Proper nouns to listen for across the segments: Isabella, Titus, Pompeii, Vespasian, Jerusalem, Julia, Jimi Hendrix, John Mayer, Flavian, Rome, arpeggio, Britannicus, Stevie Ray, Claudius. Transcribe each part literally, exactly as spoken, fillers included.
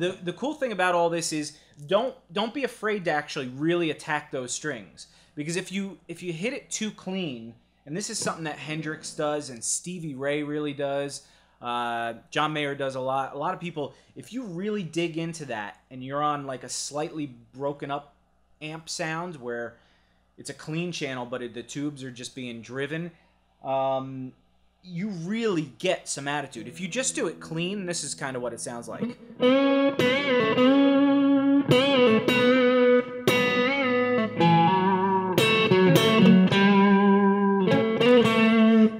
the the cool thing about all this is don't don't be afraid to actually really attack those strings, because if you if you hit it too clean, and this is something that Hendrix does and Stevie Ray really does, uh, John Mayer does a lot. A lot of people, if you really dig into that and you're on like a slightly broken up amp sound where it's a clean channel but it, the tubes are just being driven, um, you really get some attitude. If you just do it clean, this is kind of what it sounds like.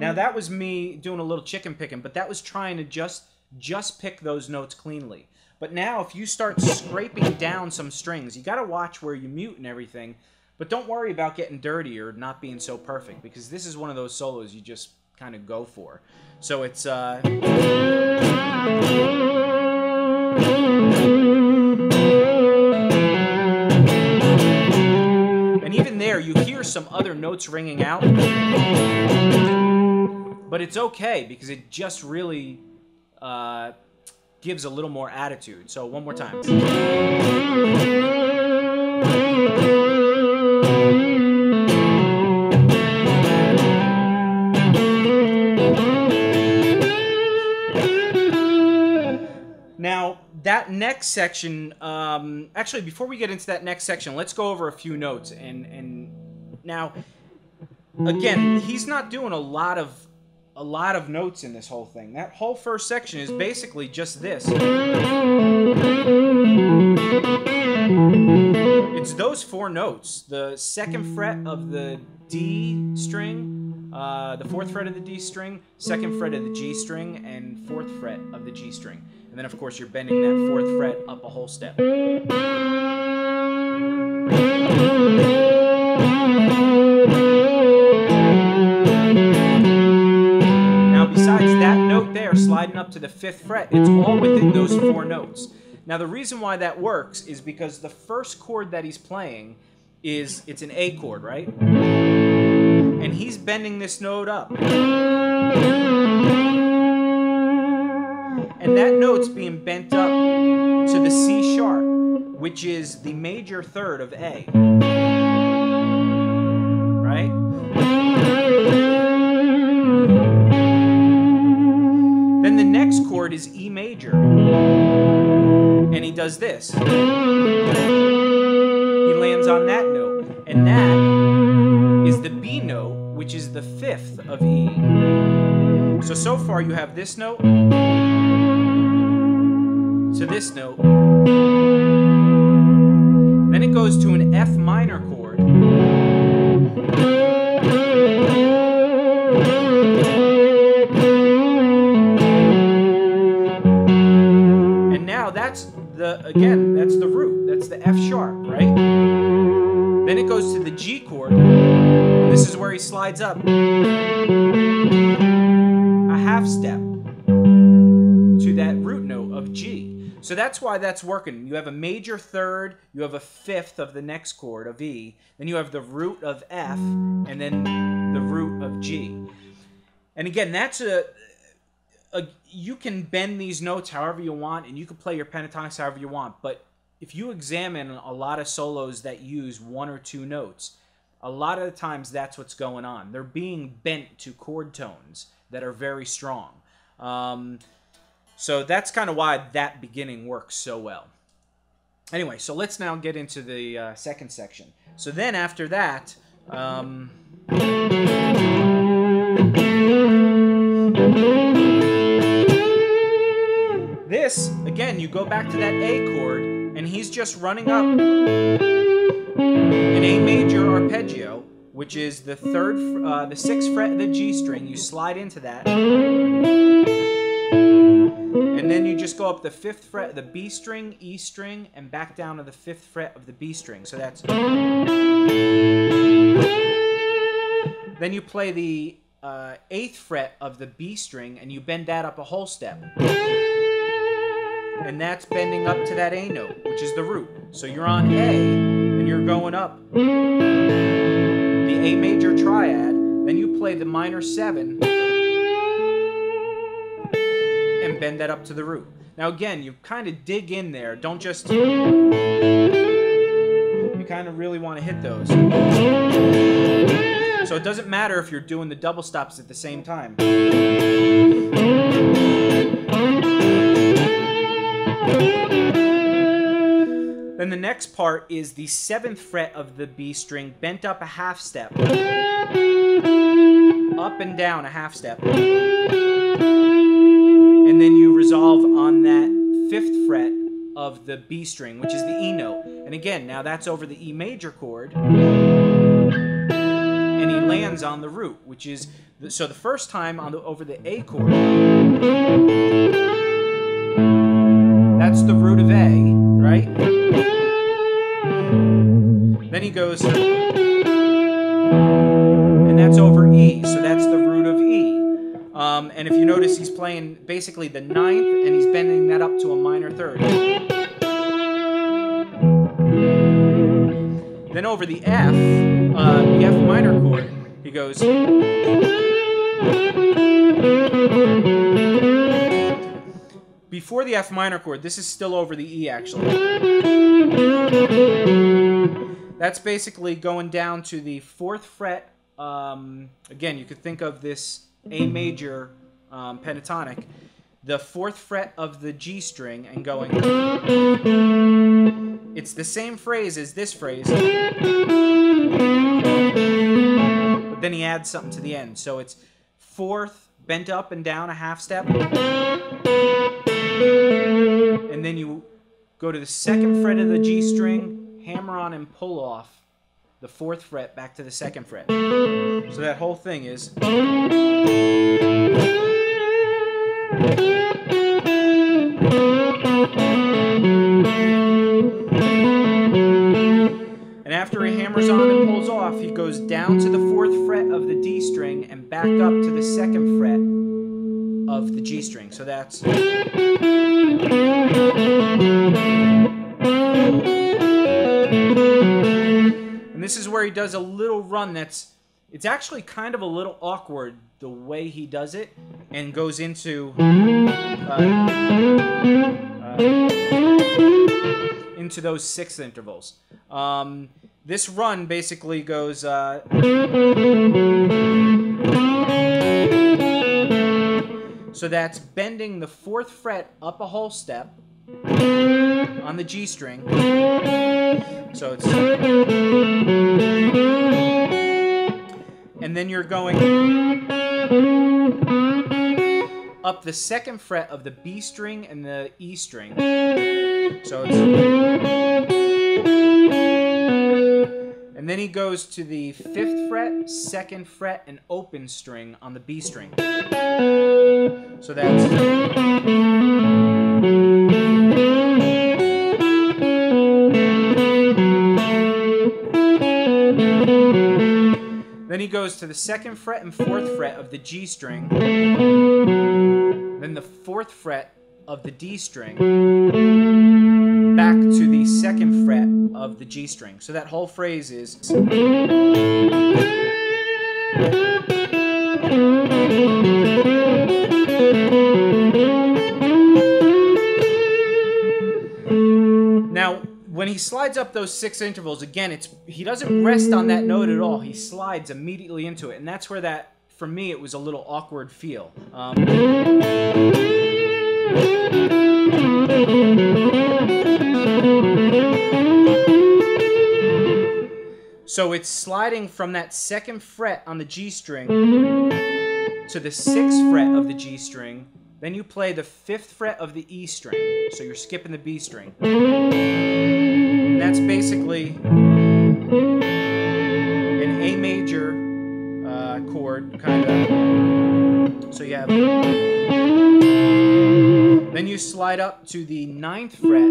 Now that was me doing a little chicken picking, but that was trying to just just pick those notes cleanly. But now if you start scraping down some strings, you got to watch where you mute and everything, but don't worry about getting dirty or not being so perfect, because this is one of those solos you just kind of go for. So it's uh and even there you hear some other notes ringing out, but it's okay because it just really uh, gives a little more attitude. So one more time. Now that next section, um, actually before we get into that next section, let's go over a few notes. And, and now again, he's not doing a lot of a lot of notes in this whole thing. That whole first section is basically just this. It's those four notes. The second fret of the D string, uh, the fourth fret of the D string, second fret of the G string, and fourth fret of the G string. And then of course you're bending that fourth fret up a whole step. Besides that note there, sliding up to the fifth fret, it's all within those four notes. Now the reason why that works is because the first chord that he's playing is, it's an A chord, right? And he's bending this note up. And that note's being bent up to the C sharp, which is the major third of A. Right? Then the next chord is E major, and he does this. He lands on that note, and that is the B note, which is the fifth of E. So, so far you have this note, to this note, then it goes to an F minor chord, the again, that's the root, that's the F sharp, right? Then it goes to the G chord, and this is where he slides up a half step to that root note of G. So that's why that's working. You have a major third, you have a fifth of the next chord of E, then you have the root of F, and then the root of G. And again, that's a Uh, you can bend these notes however you want, and you can play your pentatonics however you want, but if you examine a lot of solos that use one or two notes, a lot of the times that's what's going on. They're being bent to chord tones that are very strong. Um, so that's kind of why that beginning works so well. Anyway, so let's now get into the uh, second section. So then after that... Um, this, again, you go back to that A chord, and he's just running up an A major arpeggio, which is the third, uh, the sixth fret of the G string. You slide into that, and then you just go up the fifth fret of the B string, E string, and back down to the fifth fret of the B string. So that's. Then you play the uh, eighth fret of the B string, and you bend that up a whole step. And that's bending up to that A note, which is the root. So you're on A, and you're going up the A major triad, then you play the minor seven, and bend that up to the root. Now again, you kind of dig in there. Don't just... You kind of really want to hit those. So it doesn't matter if you're doing the double stops at the same time. Then the next part is the seventh fret of the B string, bent up a half step. Up and down a half step. And then you resolve on that fifth fret of the B string, which is the E note. And again, now that's over the E major chord. And he lands on the root, which is, the, so the first time on the, over the A chord, that's the root of A, right? Then he goes, and that's over E, so that's the root of E. Um, and if you notice, he's playing basically the ninth, and he's bending that up to a minor third. Then over the F, uh, the F minor chord, he goes, before the F minor chord, this is still over the E actually. That's basically going down to the fourth fret. Um, again, you could think of this A major um, pentatonic, the fourth fret of the G string, and going. It's the same phrase as this phrase, but then he adds something to the end. So it's fourth, bent up and down a half step, and then you go to the second fret of the G string, hammer on and pull off the fourth fret back to the second fret. So that whole thing is. And after he hammers on and pulls off, he goes down to the fourth fret of the D string and back up to the second fret of the G string. So that's. And this is where he does a little run that's, it's actually kind of a little awkward the way he does it, and goes into uh, uh, into those sixth intervals. Um, this run basically goes uh, so that's bending the fourth fret up a whole step on the G string. So it's, and then you're going up the second fret of the B string and the E string. So it's, and then he goes to the fifth fret, second fret, and open string on the B string. So that's. Then he goes to the second fret and fourth fret of the G string, then the fourth fret of the D string, back to the second fret of the G string. So that whole phrase is. Now, when he slides up those six intervals, again, it's he doesn't rest on that note at all. He slides immediately into it, and that's where that, for me, it was a little awkward feel. Um, so it's sliding from that second fret on the G string to the sixth fret of the G string. Then you play the fifth fret of the E string, so you're skipping the B string. And that's basically an A major uh, chord, kind of. So you have. Then you slide up to the ninth fret.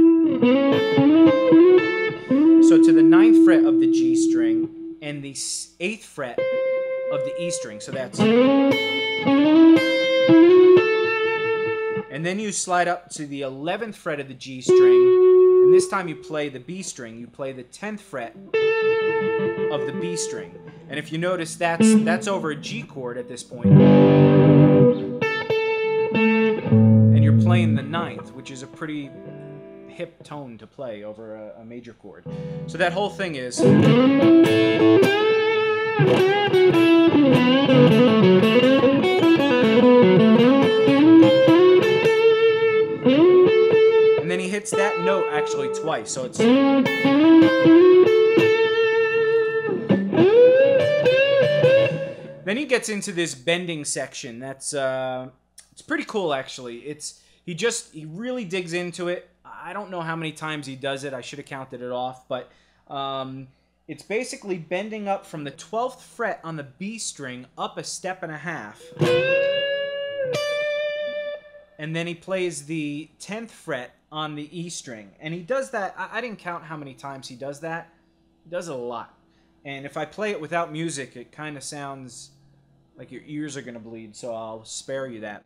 So to the ninth fret of the G string and the eighth fret of the E string. So that's. And then you slide up to the eleventh fret of the G string, and this time you play the B string. You play the tenth fret of the B string. And if you notice, that's, that's over a G chord at this point. And you're playing playing the ninth, which is a pretty hip tone to play over a, a major chord. So that whole thing is... And then he hits that note actually twice, so it's... Then he gets into this bending section that's... Uh, it's pretty cool, actually. It's he just he really digs into it. I don't know how many times he does it. I should have counted it off, but um, it's basically bending up from the twelfth fret on the B string up a step and a half, and then he plays the tenth fret on the E string, and he does that. I, I didn't count how many times he does that. He does it a lot, and if I play it without music, it kind of sounds like your ears are going to bleed. So I'll spare you that.